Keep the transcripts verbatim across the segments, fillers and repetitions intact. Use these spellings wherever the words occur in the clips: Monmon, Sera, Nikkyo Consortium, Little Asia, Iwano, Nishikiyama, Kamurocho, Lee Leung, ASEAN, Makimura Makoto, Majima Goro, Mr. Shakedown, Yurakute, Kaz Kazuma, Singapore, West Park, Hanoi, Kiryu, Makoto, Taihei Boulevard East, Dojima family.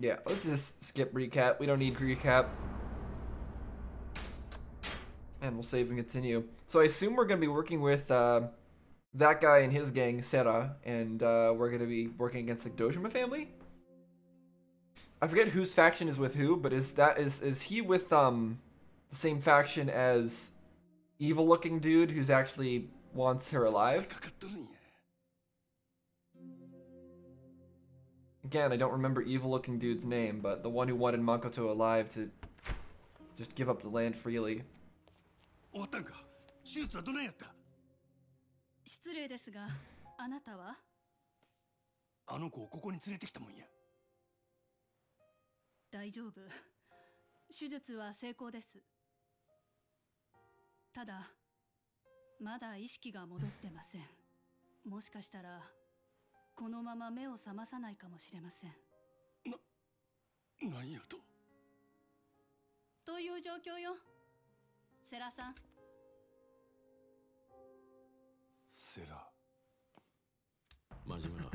Yeah, let's just skip recap. We don't need recap. And we'll save and continue. So I assume we're going to be working with uh, that guy and his gang, Sera. And uh, we're going to be working against the Dojima family? I forget whose faction is with who, but is that is is he with um the same faction as evil-looking dude who's actually wants her alive? Again, I don't remember evil-looking dude's name, but the one who wanted Makoto alive to just give up the land freely. Sera-san. Sera. Majima.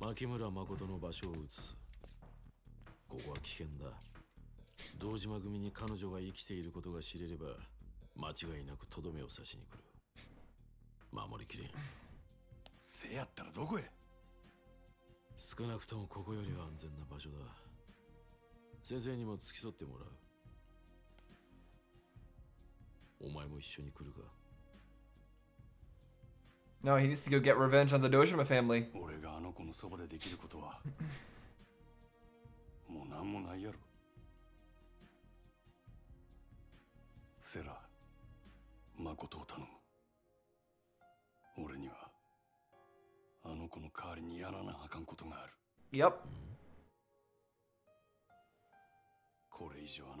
Makimura Makoto no basho o utsu. Koko wa kiken da. Dojima gumi ni kanojo ga ikite iru koto ga shirereba, machigai naku todome o sashi ni kuru. Mamori kiren. Se yattara doko e? Sukunakutomo koko yori wa anzen na basho da. Sensei ni mo tsukisotte morau. お前も一緒に来るか? No, he needs to go get revenge on the Dojima family. Yep. Sense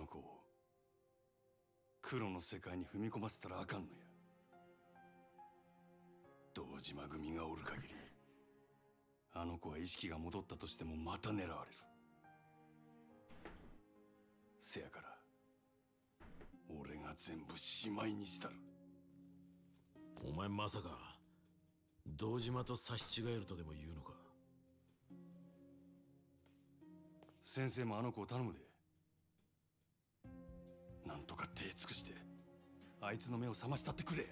なんとか手尽くしてあいつの目を覚ましたってくれや。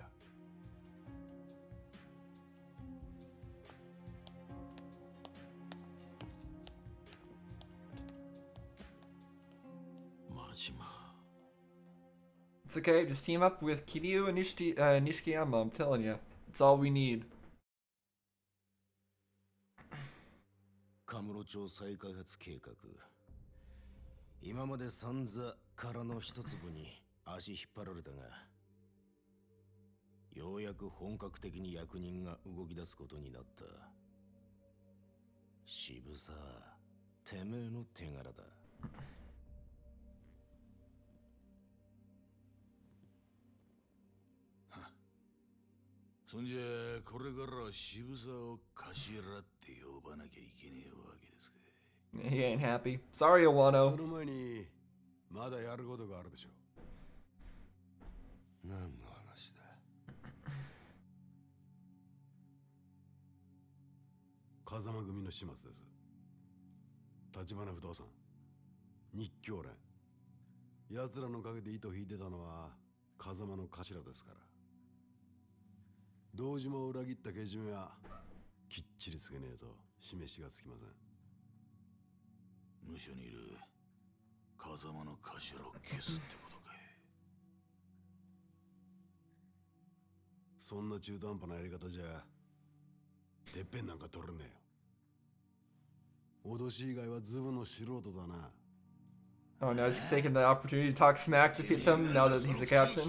マジマ。It's okay, just team up with Kiryu and Nishi uh, Nishikiyama, I'm telling you. It's all we need. カムロ町再開発計画。 今まで散々殻の一粒に足引っ張られたが、ようやく本格的に役人が動き出すことになった。渋沢、てめえの手柄だ。そんじゃこれからは渋沢を頭って呼ばなきゃいけねえわけですか。 He ain't happy. Sorry, Iwano. Oh, now he's taking the opportunity to talk smack to them now that he's a captain.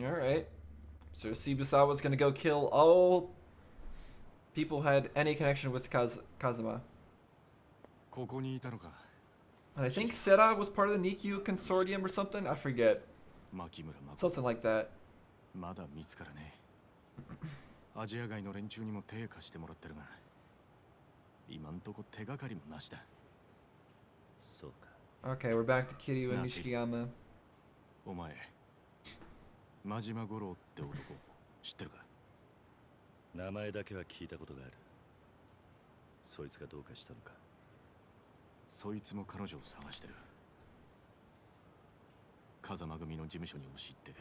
Alright. So Shibusawa's gonna go kill all people who had any connection with Kaz Kazuma. And I think Sera was part of the Nikkyo Consortium or something? I forget. Something like that. Okay, we're back to Kiryu and Nishikiyama. Majima Goroって男、知ってるか? 名前だけは聞いたことがある。そいつがどうかしたのか? そいつも彼女を探してる。風間組の事務所に押し入って、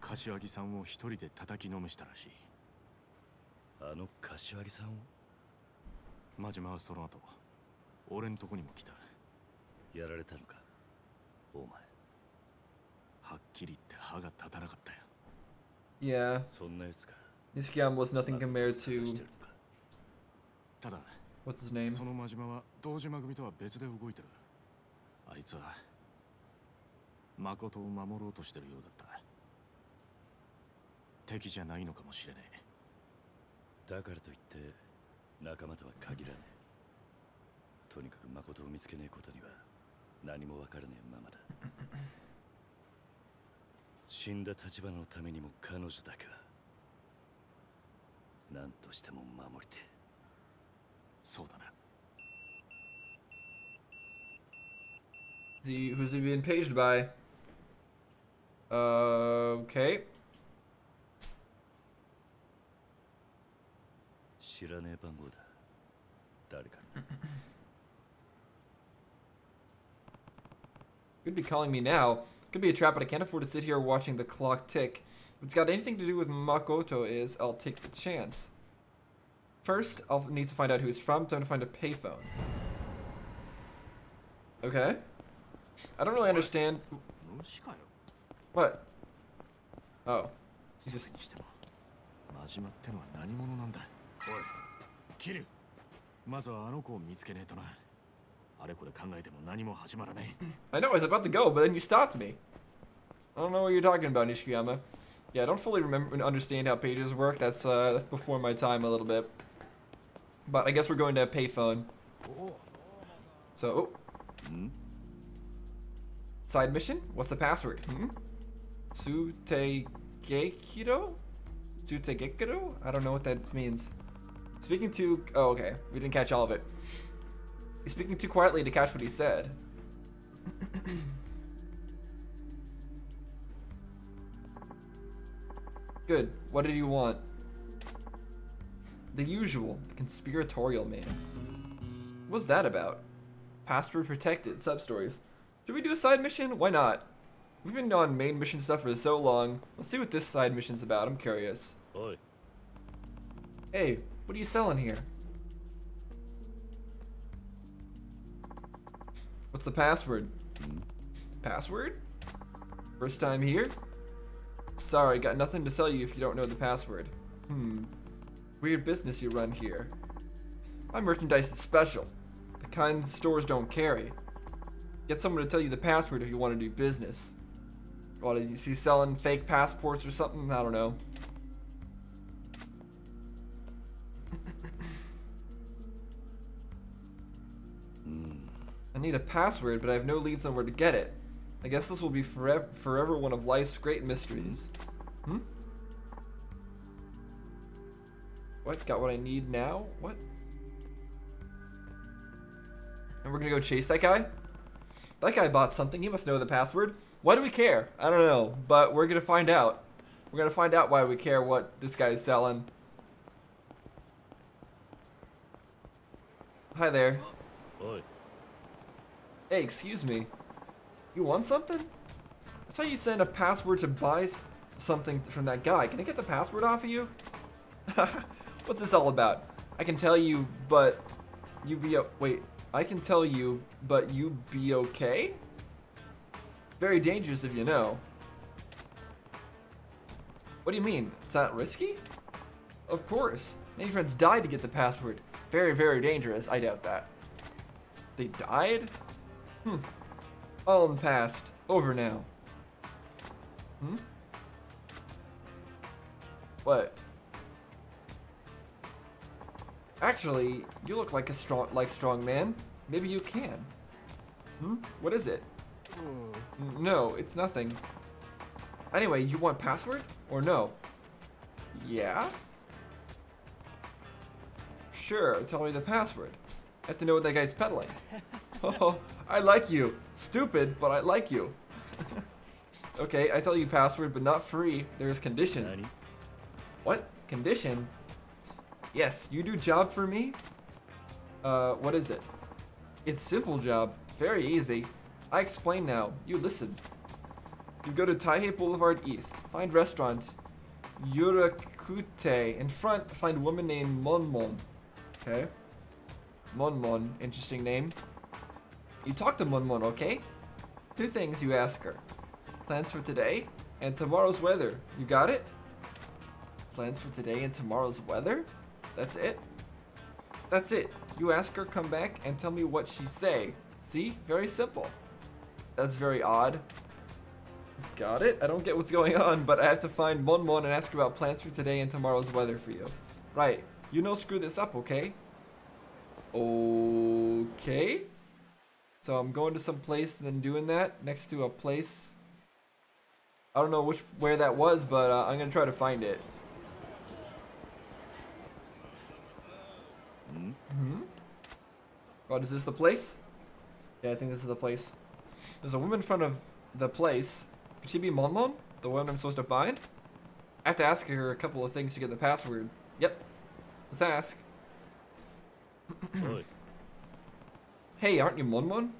柏木さんを一人で叩きのめしたらしい。あの柏木さんを? 真島はその後、俺んとこにも来た。やられたのか? お前。 Yeah. Nishikiyama was nothing compared to. What's his name? The, who's he being paged by? Uh, okay. You'd be calling me now. Could be a trap, but I can't afford to sit here watching the clock tick. If it's got anything to do with Makoto is, I'll take the chance. First, I'll need to find out who it's from. Time to find a payphone. Okay. I don't really understand... What? Oh. He's just... I know, I was about to go, but then you stopped me. I don't know what you're talking about, Nishikiyama. Yeah, I don't fully remember and understand how pages work. That's uh, that's before my time a little bit. But I guess we're going to a payphone. So, oh. Side mission? What's the password? Hmm? Tsutegekiro? Tsutegekiro? I don't know what that means. Speaking to... Oh, okay. We didn't catch all of it. He's speaking too quietly to catch what he said. Good. What did you want? The usual. The conspiratorial man. What was that about? Password protected. Sub-stories. Should we do a side mission? Why not? We've been on main mission stuff for so long. Let's see what this side mission's about. I'm curious. Oi. Hey, what are you selling here? What's the password? Password? First time here? Sorry, got nothing to sell you if you don't know the password. Hmm. Weird business you run here. My merchandise is special. The kind stores don't carry. Get someone to tell you the password if you want to do business. What, is he selling fake passports or something? I don't know. I need a password, but I have no leads on where to get it. I guess this will be forever, forever one of life's great mysteries. Hmm? What? Got what I need now? What? And we're gonna go chase that guy? That guy bought something. He must know the password. Why do we care? I don't know, but we're gonna find out. We're gonna find out why we care what this guy is selling. Hi there. Oi. Hey, excuse me. You want something? That's how you send a password to buy something from that guy. Can I get the password off of you? What's this all about? I can tell you, but you be o- wait. I can tell you, but you be okay? Very dangerous if you know. What do you mean? It's not risky? Of course. Many friends died to get the password. Very, very dangerous. I doubt that. They died? Hmm. All in the past. Over now. Hmm? What? Actually, you look like a strong, like strong man. Maybe you can. Hmm? What is it? Mm. No, it's nothing. Anyway, you want password or no? Yeah? Sure, tell me the password. I have to know what that guy's peddling. Oh, I like you. Stupid, but I like you. Okay, I tell you password, but not free. There's condition. ninety. What? Condition? Yes, you do job for me? Uh, what is it? It's simple job. Very easy. I explain now. You listen. You go to Taihei Boulevard East. Find restaurant Yurakute. In front, find a woman named Monmon. Okay. Monmon. Interesting name. You talk to Monmon, okay? Two things you ask her. Plans for today and tomorrow's weather. You got it? Plans for today and tomorrow's weather? That's it? That's it. You ask her, come back, and tell me what she say. See? Very simple. That's very odd. Got it? I don't get what's going on, but I have to find Monmon and ask her about plans for today and tomorrow's weather for you. Right. You no screw this up, okay? Okay? So I'm going to some place and then doing that next to a place. I don't know which where that was, but uh, I'm going to try to find it. Mm-hmm. Oh, is this the place? Yeah, I think this is the place. There's a woman in front of the place. Could she be Monmon? The one I'm supposed to find? I have to ask her a couple of things to get the password. Yep. Let's ask. Really? Hey, aren't you Monmon?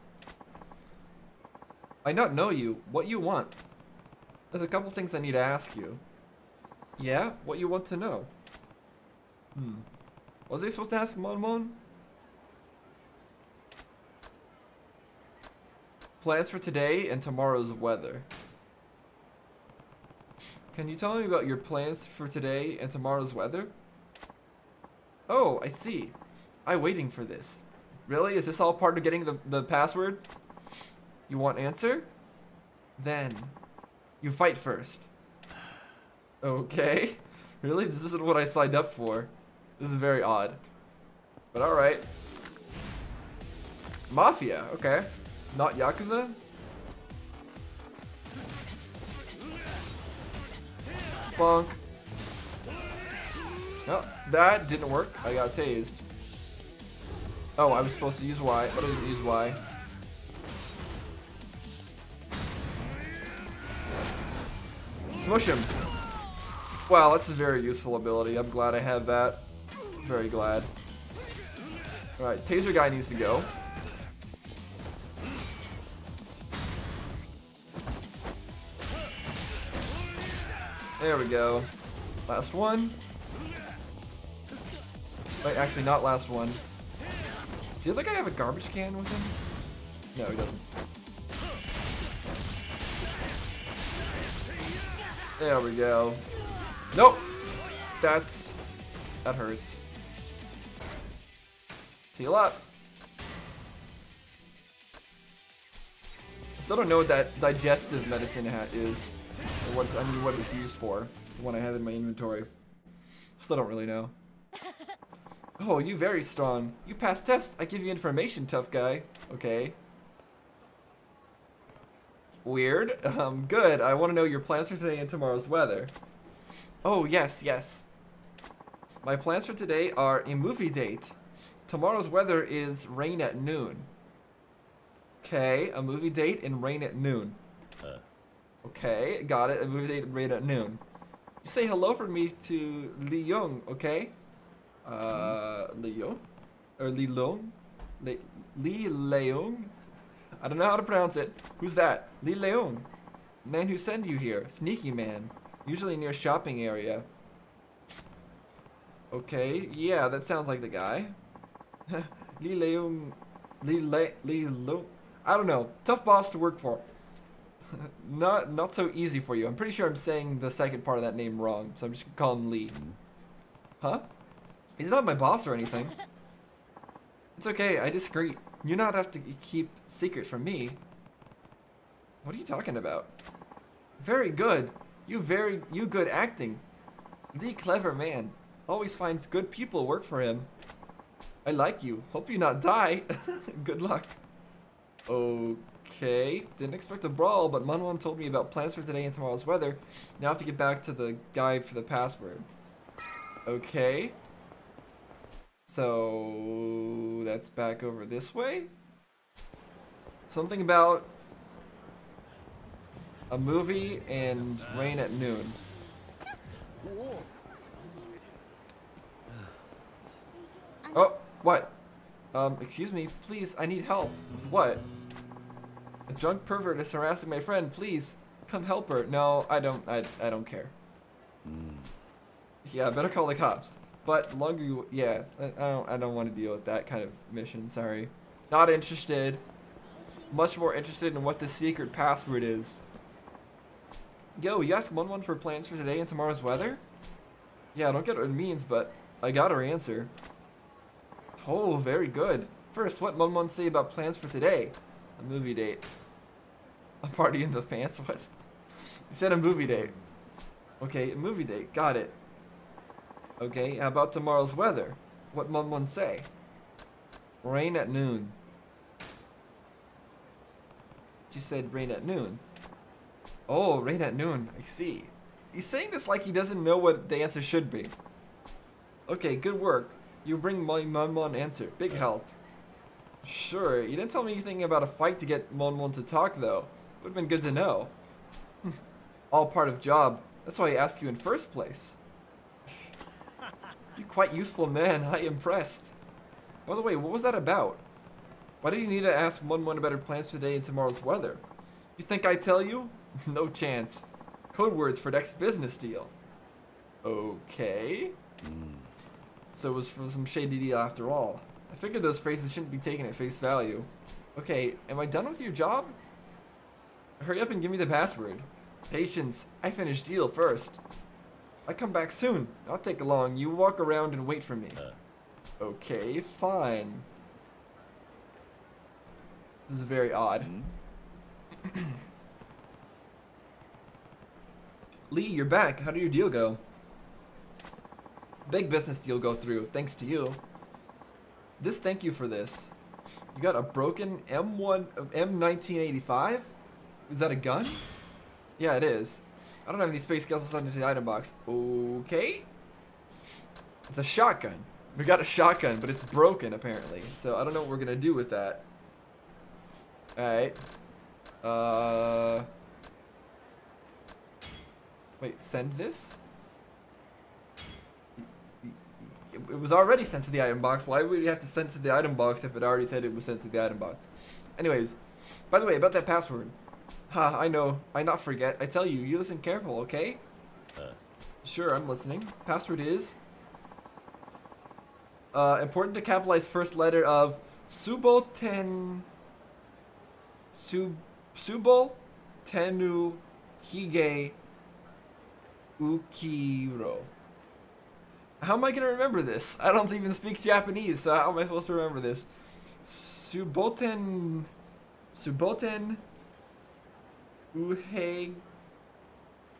I not know you. What you want? There's a couple things I need to ask you. Yeah? What you want to know? Hmm. Was I supposed to ask Monmon? Plans for today and tomorrow's weather. Can you tell me about your plans for today and tomorrow's weather? Oh, I see. I'm waiting for this. Really? Is this all part of getting the, the password? You want answer? Then. You fight first. Okay. Really? This isn't what I signed up for. This is very odd. But alright. Mafia, okay. Not Yakuza? Bonk. Oh, that didn't work. I got tased. Oh, I was supposed to use Y. I didn't use Y. Smush him. Wow, that's a very useful ability. I'm glad I have that. Very glad. Alright, taser guy needs to go. There we go. Last one. Wait, actually not last one. Does the other guy have a garbage can with him? No, he doesn't. There we go. Nope! That's... that hurts. Heal up. I still don't know what that digestive medicine hat is. Or what it's, I mean, what it's used for. The one I have in my inventory. Still don't really know. Oh, you very strong. You pass tests. I give you information, tough guy. Okay. Weird. Um, good. I want to know your plans for today and tomorrow's weather. Oh, yes, yes. My plans for today are a movie date. Tomorrow's weather is rain at noon. Okay, a movie date and rain at noon. Uh. Okay, got it. A movie date and rain at noon. You say hello for me to Lee Leung, okay? Uh, Lee Leung? Or Lee Leung? Le Lee Leung? I don't know how to pronounce it. Who's that? Lee Leung. Man who sent you here. Sneaky man. Usually near shopping area. Okay, yeah, that sounds like the guy. Lee Leung, Lee Le, Lee Leung. I don't know. Tough boss to work for. not not so easy for you. I'm pretty sure I'm saying the second part of that name wrong, so I'm just gonna call him Lee. Huh? He's not my boss or anything. It's okay. I discreet. You not have to keep secret from me. What are you talking about? Very good. You very you good acting. The clever man always finds good people work for him. I like you. Hope you not die. Good luck. Okay. Didn't expect a brawl, but Monmon told me about plans for today and tomorrow's weather. Now I have to get back to the guy for the password. Okay. So that's back over this way. Something about a movie and rain at noon. Oh, what? Um, excuse me, please, I need help. With what? A drunk pervert is harassing my friend, please. Come help her. No, I don't, I, I don't care. Yeah, better call the cops. But longer you, yeah, I, I don't, I don't want to deal with that kind of mission, sorry. Not interested. Much more interested in what the secret password is. Yo, you asked Monmon for plans for today and tomorrow's weather? Yeah, I don't get what it means, but I got her answer. Oh, very good. First, what Monmon say about plans for today? A movie date. A party in the pants? What? You said a movie date. Okay, a movie date. Got it. Okay, how about tomorrow's weather? What Monmon say? Rain at noon. She said rain at noon. Oh, rain at noon. I see. He's saying this like he doesn't know what the answer should be. Okay, good work. You bring my Monmon answer. Big help. Sure. You didn't tell me anything about a fight to get Monmon to talk, though. Would've been good to know. All part of job. That's why I asked you in first place. You're quite useful, man. I impressed. By the way, what was that about? Why did you need to ask Monmon about her plans today and tomorrow's weather? You think I tell you? No chance. Code words for next business deal. Okay. Mm. So it was for some shady deal after all. I figured those phrases shouldn't be taken at face value. Okay, am I done with your job? Hurry up and give me the password. Patience, I finish deal first. I come back soon. I'll take along. You walk around and wait for me. Uh. Okay, fine. This is very odd. Mm. Lee, you're back. How did your deal go? Big business deal go through, thanks to you. This, thank you for this. You got a broken M one, M nineteen eighty-five? Is that a gun? Yeah, it is. I don't have any space guesses under the item box. Okay. It's a shotgun. We got a shotgun, but it's broken apparently. So I don't know what we're gonna do with that. Alright. Uh... Wait, send this? It was already sent to the item box. Why would you have to send it to the item box if it already said it was sent to the item box? Anyways, by the way, about that password. Ha, I know. I not forget. I tell you, you listen careful, okay? Uh. Sure, I'm listening. Password is... Uh, important to capitalize first letter of... Suboten... Sub... Subotenu... Hige... Ukiro. How am I going to remember this? I don't even speak Japanese, so how am I supposed to remember this? Suboten... Suboten... Uhei...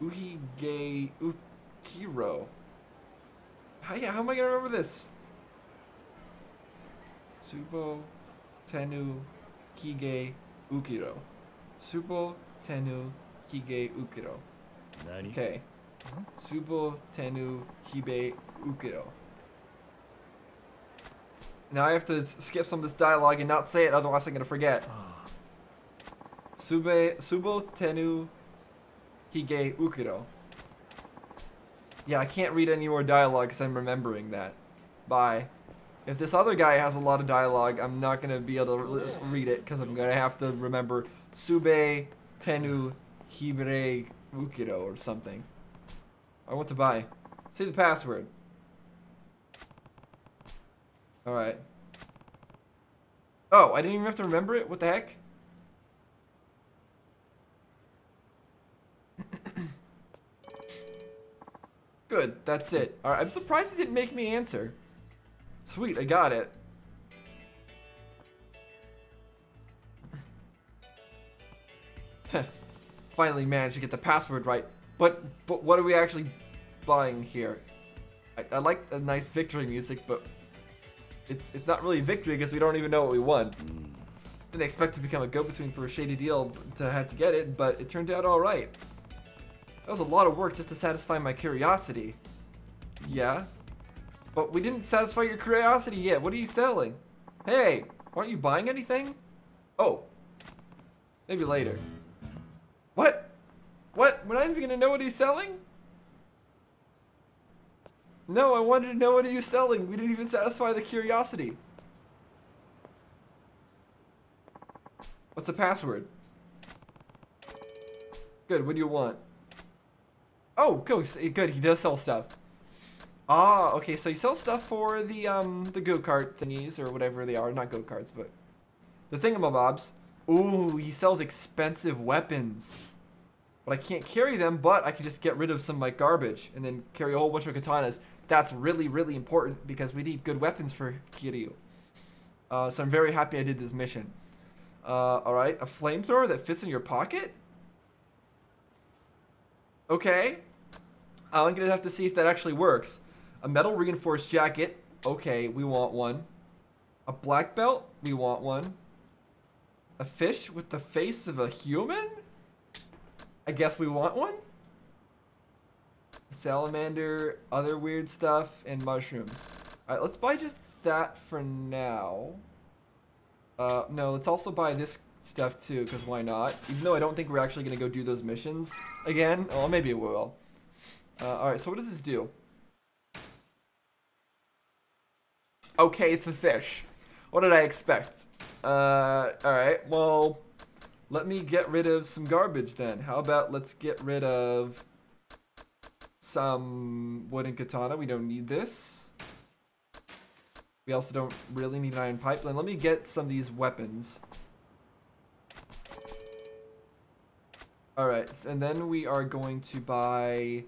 Uhige... Ukiro. How, yeah, how am I going to remember this? Subotenu... Hige... Ukiro. Subotenu... Hige... Ukiro. Okay. Subo Tenu Hibe Ukiro. Now I have to skip some of this dialogue and not say it, otherwise I'm gonna forget. Sube Subo Tenu Hige Ukiro. Yeah, I can't read any more dialogue because I'm remembering that. Bye. If this other guy has a lot of dialogue, I'm not gonna be able to re read it because I'm gonna have to remember Sube Tenu Hibre Ukiro or something. I want to buy. Say the password. Alright. Oh, I didn't even have to remember it? What the heck? Good, that's it. Alright, I'm surprised it didn't make me answer. Sweet, I got it. Finally managed to get the password right. But but what are we actually buying here? I, I like a nice victory music, but it's it's not really victory because we don't even know what we want. Didn't expect to become a go-between for a shady deal to have to get it, but it turned out all right. That was a lot of work just to satisfy my curiosity. Yeah? But we didn't satisfy your curiosity yet. What are you selling? Hey, aren't you buying anything? Oh. Maybe later. What? What? We're not even gonna know what he's selling? No, I wanted to know what are you selling. We didn't even satisfy the curiosity. What's the password? Good, what do you want? Oh, go good, he does sell stuff. Ah, okay, so he sells stuff for the um the go-kart thingies or whatever they are, not go-karts, but the thingamabobs. Ooh, he sells expensive weapons. But I can't carry them, but I can just get rid of some of my garbage and then carry a whole bunch of katanas. That's really, really important because we need good weapons for Kiryu. Uh, so I'm very happy I did this mission. Uh, alright, a flamethrower that fits in your pocket? Okay. I'm gonna have to see if that actually works. A metal reinforced jacket. Okay, we want one. A black belt? We want one. A fish with the face of a human? I guess we want one? Salamander, other weird stuff, and mushrooms. Alright, let's buy just that for now. Uh, no, let's also buy this stuff too, because why not? Even though I don't think we're actually going to go do those missions again. Well, maybe it will. Uh, Alright, so what does this do? Okay, it's a fish. What did I expect? Uh, Alright, well, let me get rid of some garbage then. How about let's get rid of some wooden katana. We don't need this. We also don't really need an iron pipeline. Let me get some of these weapons. Alright, and then we are going to buy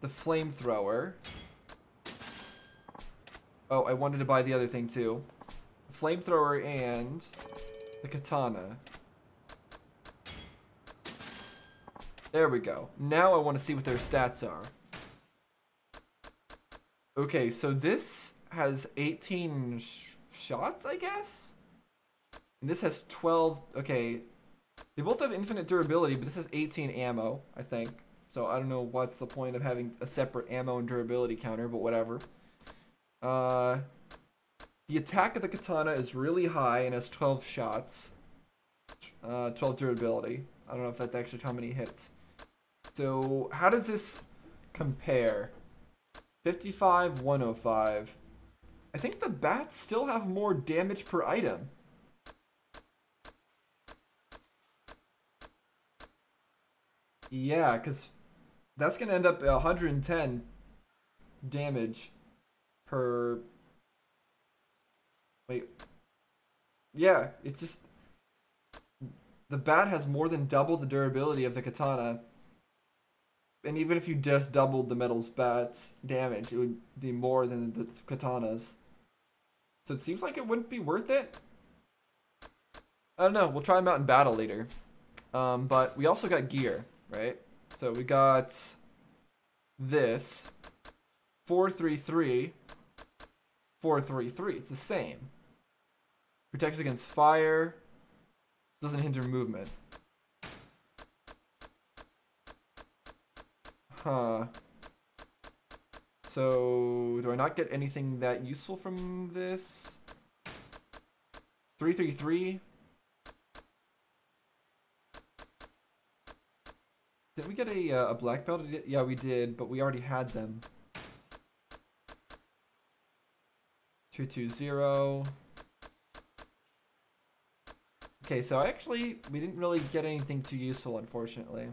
the flamethrower. Oh, I wanted to buy the other thing too. The flamethrower and the katana. There we go. Now I want to see what their stats are. Okay, so this has eighteen sh shots, I guess? And this has twelve, okay. They both have infinite durability, but this has eighteen ammo, I think. So I don't know what's the point of having a separate ammo and durability counter, but whatever. Uh, the attack of the katana is really high and has twelve shots. Uh, twelve durability. I don't know if that's actually how many hits. So how does this compare? fifty-five, one oh five. I think the bats still have more damage per item. Yeah, because that's going to end up one hundred ten damage per... Wait. Yeah, it's just... The bat has more than double the durability of the katana. And even if you just doubled the metal's bat's damage, it would be more than the katana's. So it seems like it wouldn't be worth it. I don't know. We'll try them out in battle later. Um, but we also got gear, right? So we got this. four three three. four three three. It's the same. Protects against fire. Doesn't hinder movement. Huh. So, do I not get anything that useful from this? three three three. Didn't we get a, uh, a black belt? Yeah, we did, but we already had them. two two zero. Okay, so actually, we didn't really get anything too useful, unfortunately.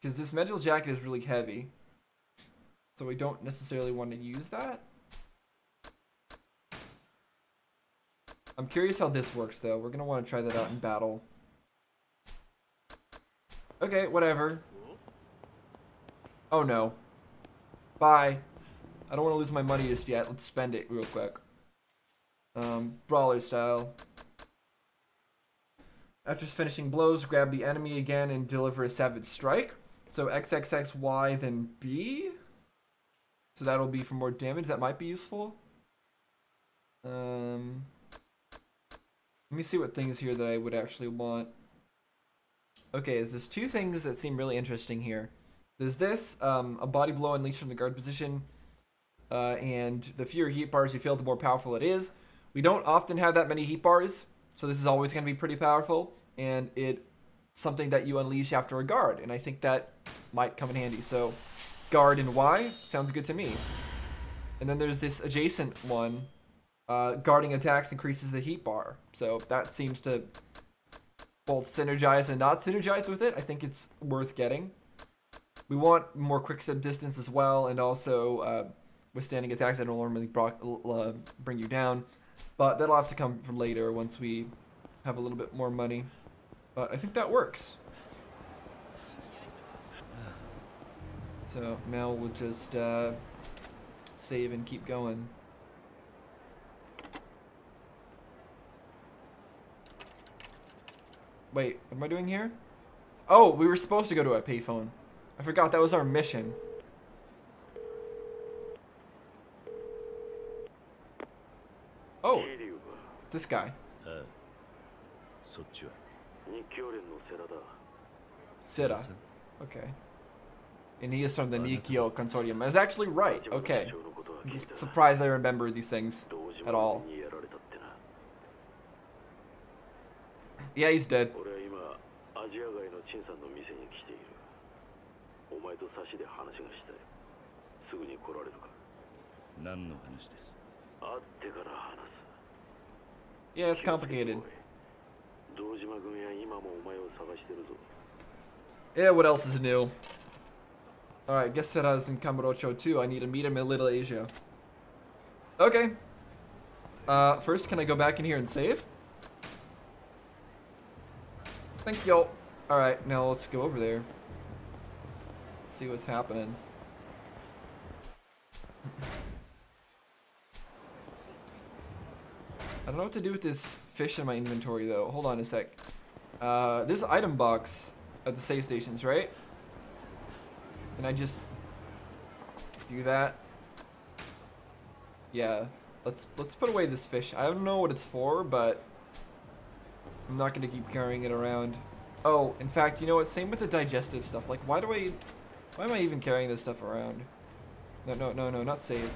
Because this metal jacket is really heavy. So we don't necessarily want to use that. I'm curious how this works though. We're going to want to try that out in battle. Okay, whatever. Oh no. Bye. I don't want to lose my money just yet. Let's spend it real quick. Um, brawler style. After finishing blows, grab the enemy again and deliver a savage strike. So X X X Y then B. So that'll be for more damage. That might be useful. Um, let me see what things here that I would actually want. Okay, there's two things that seem really interesting here. There's this, um, a body blow unleashed from the guard position. Uh, and the fewer heat bars you feel, the more powerful it is. We don't often have that many heat bars, so this is always going to be pretty powerful. And it's something that you unleash after a guard, and I think that might come in handy. So guard and Y sounds good to me. And then there's this adjacent one. Uh, guarding attacks increases the heat bar. So that seems to both synergize and not synergize with it. I think it's worth getting. We want more quickstep distance as well, and also uh, withstanding attacks that don't normally brock, uh, bring you down. But that'll have to come from later once we have a little bit more money. But I think that works. So now we'll just uh, save and keep going. Wait, what am I doing here? Oh, we were supposed to go to a payphone. I forgot that was our mission. Oh, this guy. Sera. Okay. And he is from the Nikkyo Consortium. I was actually right. Okay. Surprised I remember these things at all. Yeah, he's dead. Yeah, it's complicated. Yeah, what else is new? Alright, guess that I was in Kamurocho too. I need to meet him in Little Asia. Okay. Uh, first, can I go back in here and save? Thank y'all. Alright, now let's go over there. Let's see what's happening. I don't know what to do with this fish in my inventory though. Hold on a sec. Uh, there's an item box at the save stations, right? Can I just do that? Yeah. Let's let's put away this fish. I don't know what it's for, but I'm not going to keep carrying it around. Oh, in fact, you know what? Same with the digestive stuff. Like, why do I... Why am I even carrying this stuff around? No, no, no, no, not save.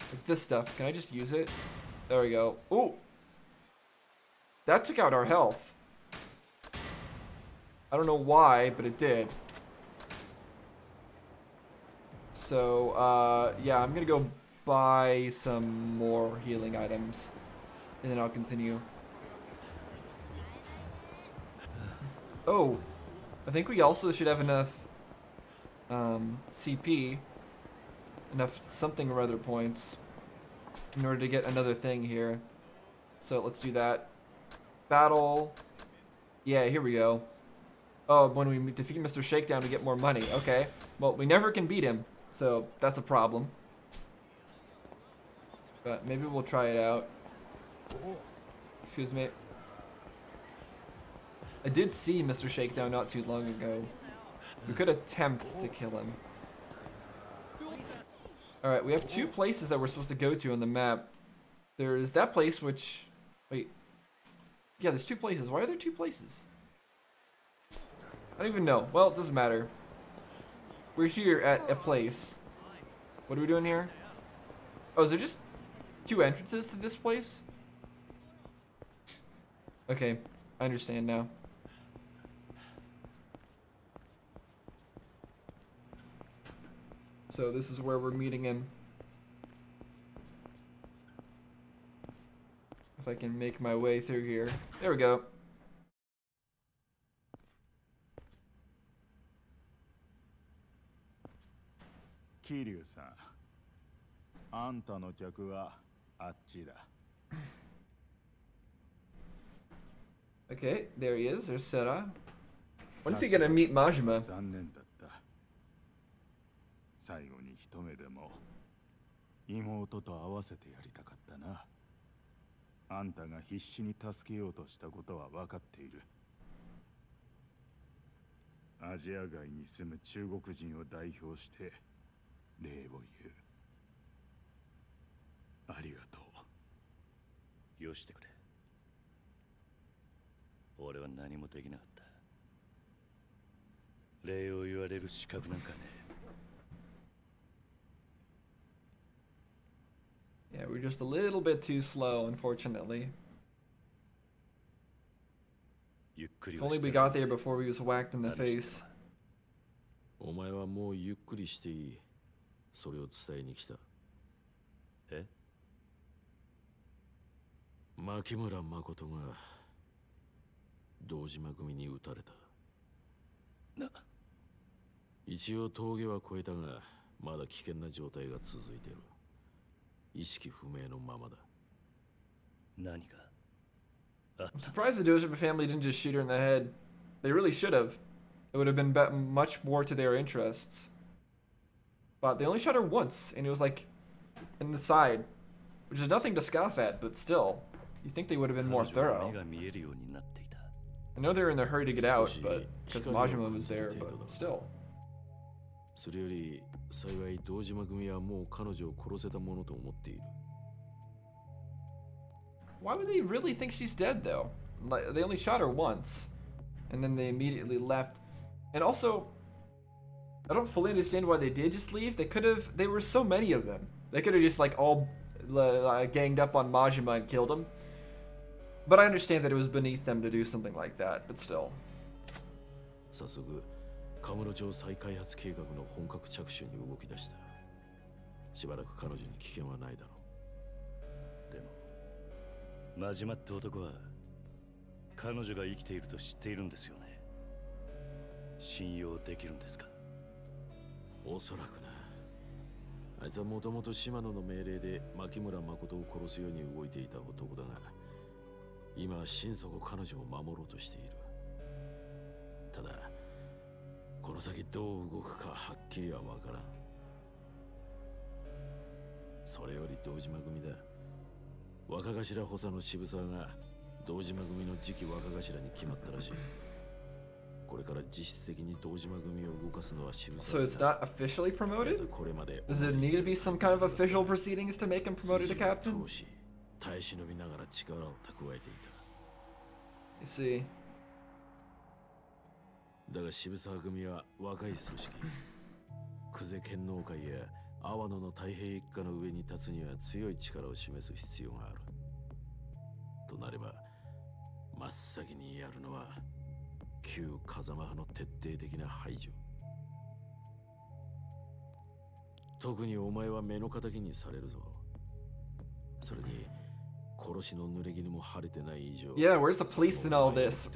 Like this stuff. Can I just use it? There we go. Ooh! That took out our health. I don't know why, but it did. So, uh, yeah, I'm going to go buy some more healing items. And then I'll continue. Oh, I think we also should have enough um, C P, enough something or other points, in order to get another thing here. So let's do that. Battle. Yeah, here we go. Oh, when we defeat Mister Shakedown to get more money. Okay. Well, we never can beat him, so that's a problem. But maybe we'll try it out. Excuse me. I did see Mister Shakedown not too long ago. We could attempt to kill him. Alright, we have two places that we're supposed to go to on the map. There is that place which... Wait. Yeah, there's two places. Why are there two places? I don't even know. Well, it doesn't matter. We're here at a place. What are we doing here? Oh, is there just two entrances to this place? Okay, I understand now. So this is where we're meeting him. If I can make my way through here. There we go. Kiryu-san. Anta no kyaku wa achi da. Okay, there he is. There's Sera. When's he gonna meet Majima? アジア外に住む中国人を代表して礼を言う。ありがとう。よしてくれ。俺は何もできなかった。礼を言われる資格なんかねえ。Yeah, we're just a little bit too slow, unfortunately. If only we got there before we was whacked in the face. Eh? Makimura Makoto ga Dojima gumi ni utareta. Ichiou toge wa koeta ga mada kiken na joutai ga tsuzuiteru. Ishiki fumei no mama da. Nani ga? I'm surprised the Dojima family didn't just shoot her in the head. They really should have. It would have been much more to their interests. But they only shot her once, and it was like in the side, which is nothing to scoff at, but still, you think they would have been more thorough. I know they were in a hurry to get out, but because Majima was there, but still. Why would they really think she's dead, though? Like, they only shot her once, and then they immediately left. And also, I don't fully understand why they did just leave. They could have... There were so many of them. They could have just, like, all uh, ganged up on Majima and killed him. But I understand that it was beneath them to do something like that, but still. Majimaって男は彼女が生きていると知っているんですよね。信用できるんですか？おそらくな。あいつはもともと島野の命令で牧村誠を殺すように動いていた男だが、今は心底彼女を守ろうとしている。ただ、この先どう動くかはっきりはわからん。それより堂島組だ。 若頭補佐の渋沢が堂島組の次期若頭に決まったらしい。これから実質的に堂島組を動かすのは渋沢。So it's not officially promoted? Does it need to be some kind of official proceedings to make him promoted to captain? You see. だが渋沢組は若い組織。久世剣能会や 阿波野の太平一家の上に立つには強い力を示す必要がある。となれば、真っ先にやるのは旧風間派の徹底的な排除。特にお前は目の敵にされるぞ。それに殺しの濡れ衣も晴れてない以上。Yeah, where's the police in all this?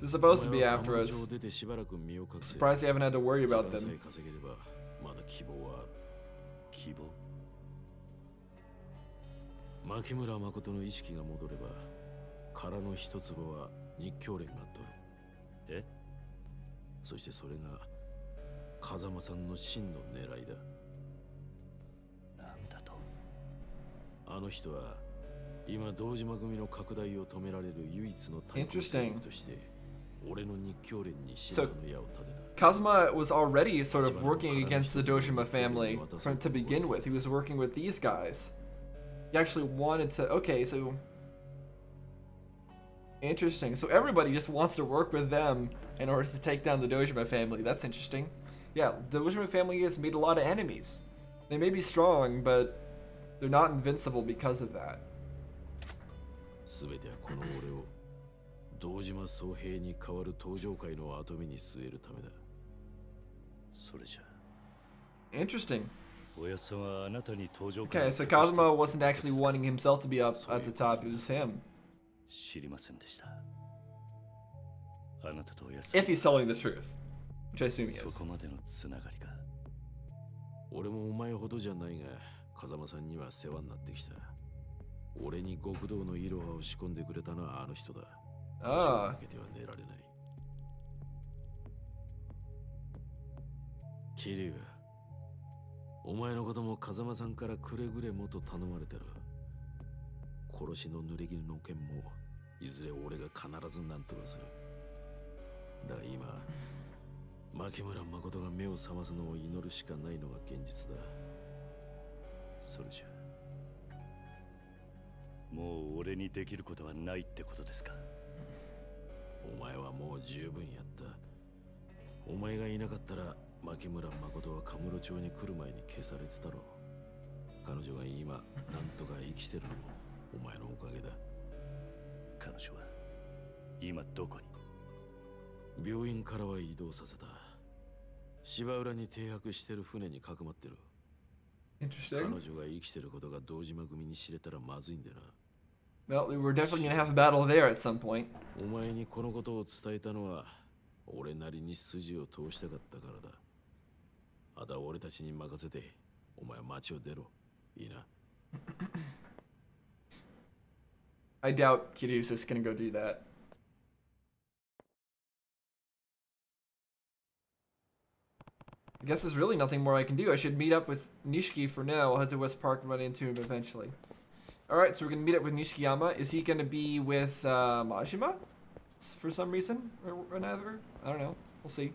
They're supposed to be after us. Surprised they haven't had to worry about them. まだ希望はある。希望。牧村誠の意識が戻れば、殻の一粒は日教連が取る。え？そしてそれが風間さんの真の狙いだ。なんだと。あの人は今堂島組の拡大を止められる唯一の対抗戦力として。 So, Kazuma was already sort of working against the Dojima family from, to begin with. He was working with these guys. He actually wanted to... Okay, so... Interesting. So everybody just wants to work with them in order to take down the Dojima family. That's interesting. Yeah, the Dojima family has made a lot of enemies. They may be strong, but they're not invincible because of that. 堂島総平に代わる登場会の後見に据えるためだ。それじゃ。Interesting. Okay, so Kazuma wasn't actually wanting himself to be up at the top, it was him. If he's telling the truth, which I assume he is. 俺もお前ほどじゃないが、風間さんには世話になってきた。俺に極道のイロハを仕込んでくれたのはあの人だ。 Ah. Kiryu, omae no koto mo Kazama-san kara kuregure mo to tanomareteru. Koroshi no nuregiri no ken mo izure ore ga kanarazu nantoka suru. だが今、牧村誠が目を覚ますのを祈るしかないのが現実だ。それじゃ、もう俺にできることはないってことですか。お前はもう十分やった。お前がいなかったら、牧村誠はカムロ町に来る前に消されてたろう。彼女が今、なんとか生きてるのもお前のおかげだ。彼女は今どこに？病院からは移動させた。芝浦に停泊してる船に囲まってる。彼女が生きてることが堂島組に知れたらまずいんだな。Well, we're definitely gonna have a battle there at some point. お前にこのことを伝えたのは俺なりに筋を通したかったからだ。あとは俺たちに任せてお前は街を出ろ。いいな。I doubt Kiryu's is gonna go do that. I guess there's really nothing more I can do. I should meet up with Nishiki for now. I'll head to West Park and run into him eventually. Alright, so we're gonna meet up with Nishikiyama. Is he gonna be with uh, Majima? For some reason? Or another? I don't know. We'll see.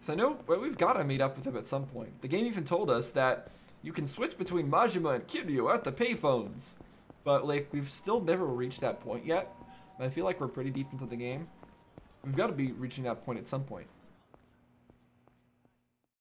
So I know well, we've got to meet up with him at some point. The game even told us that you can switch between Majima and Kiryu at the payphones. But, like, we've still never reached that point yet. And I feel like we're pretty deep into the game. We've got to be reaching that point at some point.